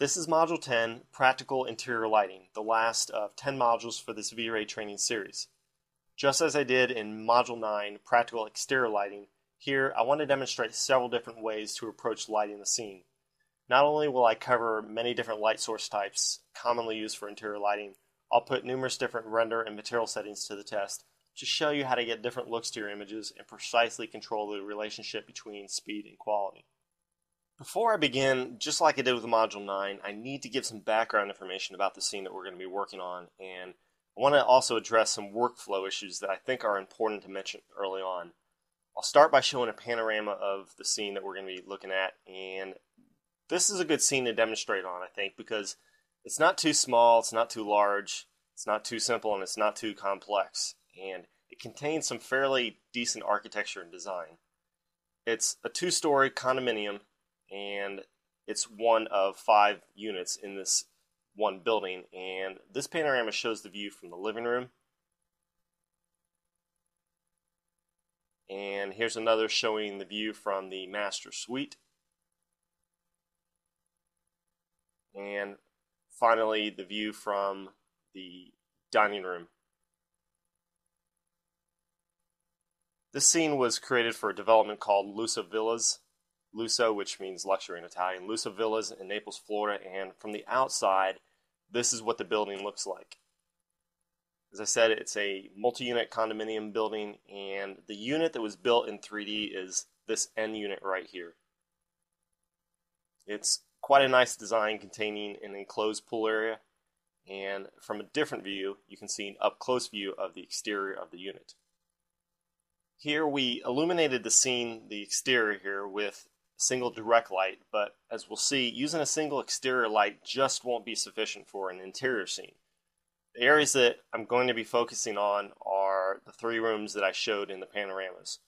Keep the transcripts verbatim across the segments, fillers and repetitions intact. This is Module ten, Practical Interior Lighting, the last of ten modules for this V-Ray training series. Just as I did in Module nine, Practical Exterior Lighting, here I want to demonstrate several different ways to approach lighting the scene. Not only will I cover many different light source types commonly used for interior lighting, I'll put numerous different render and material settings to the test to show you how to get different looks to your images and precisely control the relationship between speed and quality. Before I begin, just like I did with Module nine, I need to give some background information about the scene that we're going to be working on, and I want to also address some workflow issues that I think are important to mention early on. I'll start by showing a panorama of the scene that we're going to be looking at, and this is a good scene to demonstrate on, I think, because it's not too small, it's not too large, it's not too simple, and it's not too complex, and it contains some fairly decent architecture and design. It's a two-story condominium, and it's one of five units in this one building, and this panorama shows the view from the living room. And here's another showing the view from the master suite. And finally, the view from the dining room. This scene was created for a development called Lusso Villas. Lusso, which means luxury in Italian, Lusso Villas in Naples, Florida, and from the outside, this is what the building looks like. As I said, it's a multi-unit condominium building, and the unit that was built in three D is this end unit right here. It's quite a nice design containing an enclosed pool area, and from a different view, you can see an up-close view of the exterior of the unit. Here we illuminated the scene, the exterior here, with single direct light, but as we'll see, using a single exterior light just won't be sufficient for an interior scene. The areas that I'm going to be focusing on are the three rooms that I showed in the panoramas.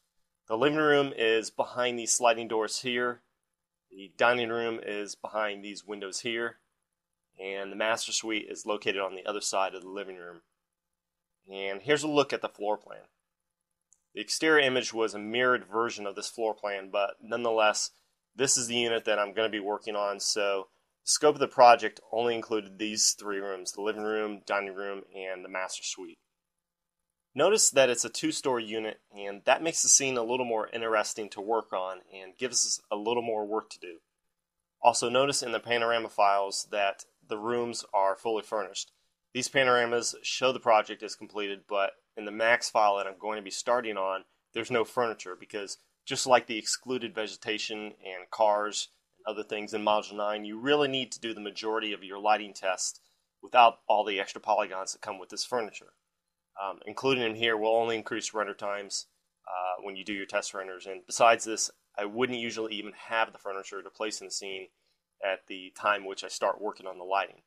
The living room is behind these sliding doors here, the dining room is behind these windows here, and the master suite is located on the other side of the living room. And here's a look at the floor plan. The exterior image was a mirrored version of this floor plan, but nonetheless, this is the unit that I'm going to be working on, so the scope of the project only included these three rooms, the living room, dining room, and the master suite. Notice that it's a two-story unit, and that makes the scene a little more interesting to work on and gives us a little more work to do. Also, notice in the panorama files that the rooms are fully furnished. These panoramas show the project is completed, but in the max file that I'm going to be starting on, there's no furniture because just like the excluded vegetation and cars and other things in Module nine, you really need to do the majority of your lighting tests without all the extra polygons that come with this furniture. Um, including them here will only increase render times uh, when you do your test renders, and besides this, I wouldn't usually even have the furniture to place in the scene at the time which I start working on the lighting.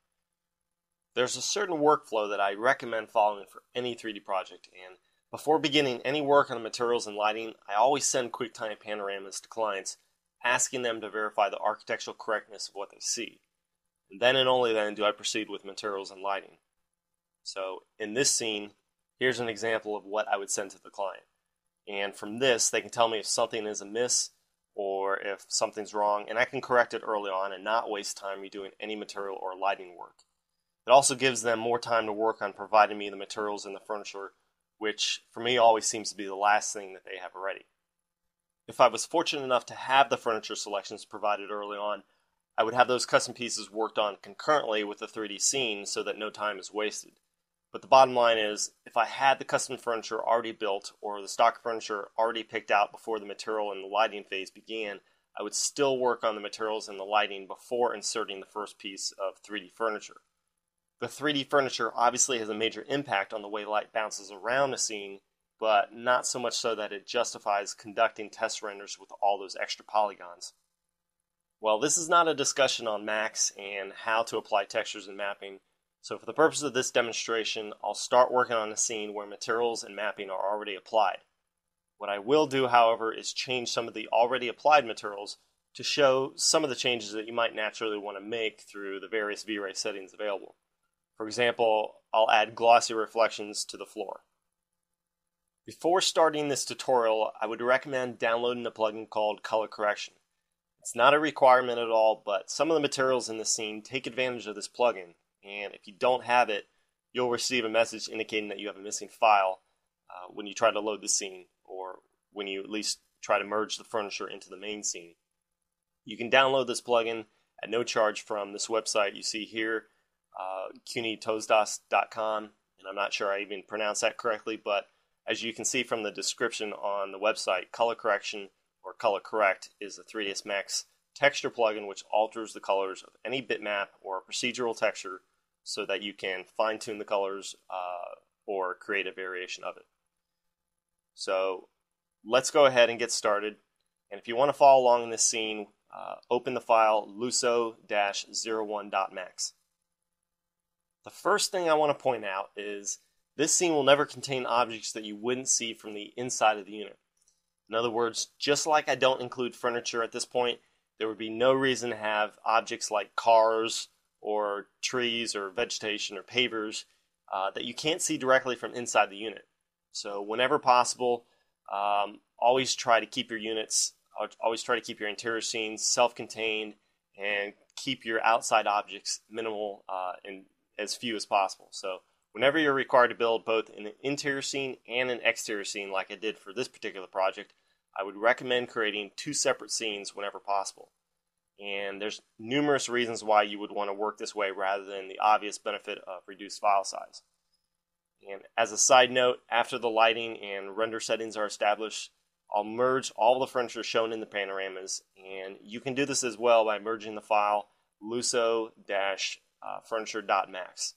There's a certain workflow that I recommend following for any three D project, and before beginning any work on the materials and lighting, I always send QuickTime panoramas to clients, asking them to verify the architectural correctness of what they see. And then and only then do I proceed with materials and lighting. So in this scene, here's an example of what I would send to the client. And from this, they can tell me if something is amiss or if something's wrong, and I can correct it early on and not waste time redoing any material or lighting work. It also gives them more time to work on providing me the materials and the furniture, which for me always seems to be the last thing that they have ready. If I was fortunate enough to have the furniture selections provided early on, I would have those custom pieces worked on concurrently with the three D scene so that no time is wasted. But the bottom line is, if I had the custom furniture already built or the stock furniture already picked out before the material and the lighting phase began, I would still work on the materials and the lighting before inserting the first piece of three D furniture. The three D furniture obviously has a major impact on the way light bounces around a scene, but not so much so that it justifies conducting test renders with all those extra polygons. Well, this is not a discussion on Max and how to apply textures and mapping, so for the purpose of this demonstration, I'll start working on a scene where materials and mapping are already applied. What I will do, however, is change some of the already applied materials to show some of the changes that you might naturally want to make through the various V-Ray settings available. For example, I'll add glossy reflections to the floor. Before starting this tutorial, I would recommend downloading a plugin called Color Correction. It's not a requirement at all, but some of the materials in this scene take advantage of this plugin, and if you don't have it, you'll receive a message indicating that you have a missing file uh, when you try to load the scene, or when you at least try to merge the furniture into the main scene. You can download this plugin at no charge from this website you see here, uh, C U N Y T O S D O S dot com, and I'm not sure I even pronounced that correctly, but as you can see from the description on the website, color correction or color correct is a three D S Max texture plugin which alters the colors of any bitmap or procedural texture so that you can fine-tune the colors uh, or create a variation of it. So let's go ahead and get started. And if you want to follow along in this scene, uh, open the file lusso dash zero one dot max. The first thing I want to point out is this scene will never contain objects that you wouldn't see from the inside of the unit. In other words, just like I don't include furniture at this point, there would be no reason to have objects like cars or trees or vegetation or pavers uh, that you can't see directly from inside the unit. So whenever possible, um, always try to keep your units, always try to keep your interior scenes self-contained and keep your outside objects minimal uh, and as few as possible. So whenever you're required to build both an interior scene and an exterior scene like I did for this particular project, I would recommend creating two separate scenes whenever possible. And there's numerous reasons why you would want to work this way rather than the obvious benefit of reduced file size. And as a side note, after the lighting and render settings are established, I'll merge all the furniture shown in the panoramas, and you can do this as well by merging the file lusso dash furniture dot max.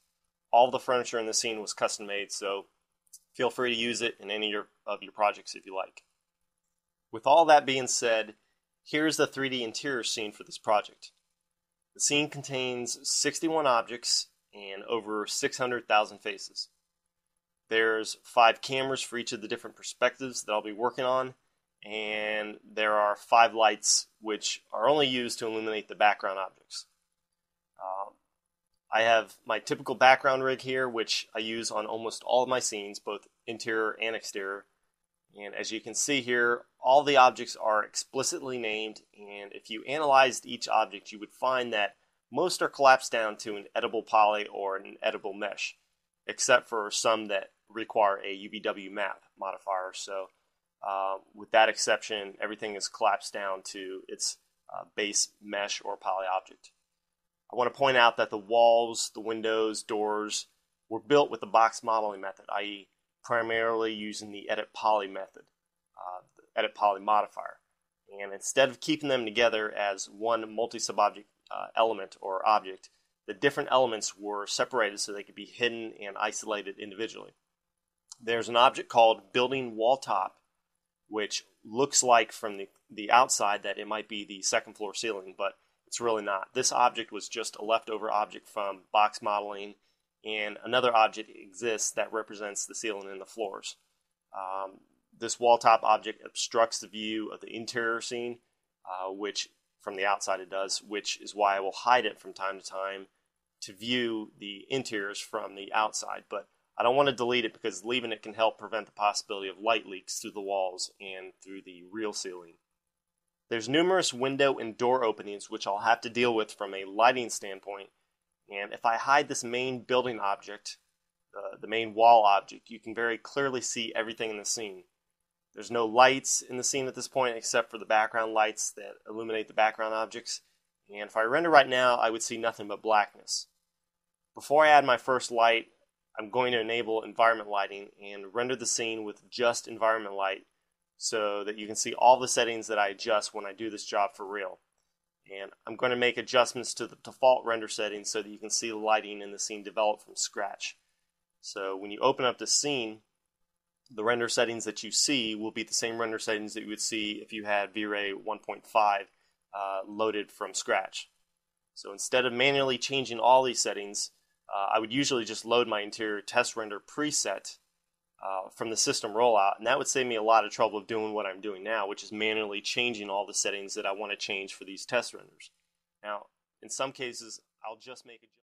All the furniture in the scene was custom made, so feel free to use it in any of your, of your projects if you like. With all that being said, here's the three D interior scene for this project. The scene contains sixty-one objects and over six hundred thousand faces. There's five cameras for each of the different perspectives that I'll be working on, and there are five lights which are only used to illuminate the background objects. Um, I have my typical background rig here, which I use on almost all of my scenes, both interior and exterior. And as you can see here, all the objects are explicitly named, and if you analyzed each object, you would find that most are collapsed down to an editable poly or an editable mesh, except for some that require a U V W map modifier. So uh, with that exception, everything is collapsed down to its uh, base mesh or poly object. I want to point out that the walls, the windows, doors were built with the box modeling method, that is primarily using the edit poly method, uh, the edit poly modifier. And instead of keeping them together as one multi-sub-object uh, element or object, the different elements were separated so they could be hidden and isolated individually. There's an object called building wall top, which looks like from the, the outside that it might be the second floor ceiling, but it's really not. This object was just a leftover object from box modeling, and another object exists that represents the ceiling and the floors. Um, this wall top object obstructs the view of the interior scene, uh, which from the outside it does, which is why I will hide it from time to time to view the interiors from the outside. But I don't want to delete it because leaving it can help prevent the possibility of light leaks through the walls and through the real ceiling. There's numerous window and door openings which I'll have to deal with from a lighting standpoint, and if I hide this main building object, uh, the main wall object, you can very clearly see everything in the scene. There's no lights in the scene at this point except for the background lights that illuminate the background objects, and if I render right now, I would see nothing but blackness. Before I add my first light, I'm going to enable environment lighting and render the scene with just environment light, so that you can see all the settings that I adjust when I do this job for real. And I'm going to make adjustments to the default render settings so that you can see the lighting in the scene develop from scratch. So when you open up the scene, the render settings that you see will be the same render settings that you would see if you had V-Ray one point five uh, loaded from scratch. So instead of manually changing all these settings, uh, I would usually just load my interior test render preset Uh, from the system rollout, and that would save me a lot of trouble of doing what I'm doing now, which is manually changing all the settings that I want to change for these test renders. Now, in some cases, I'll just make a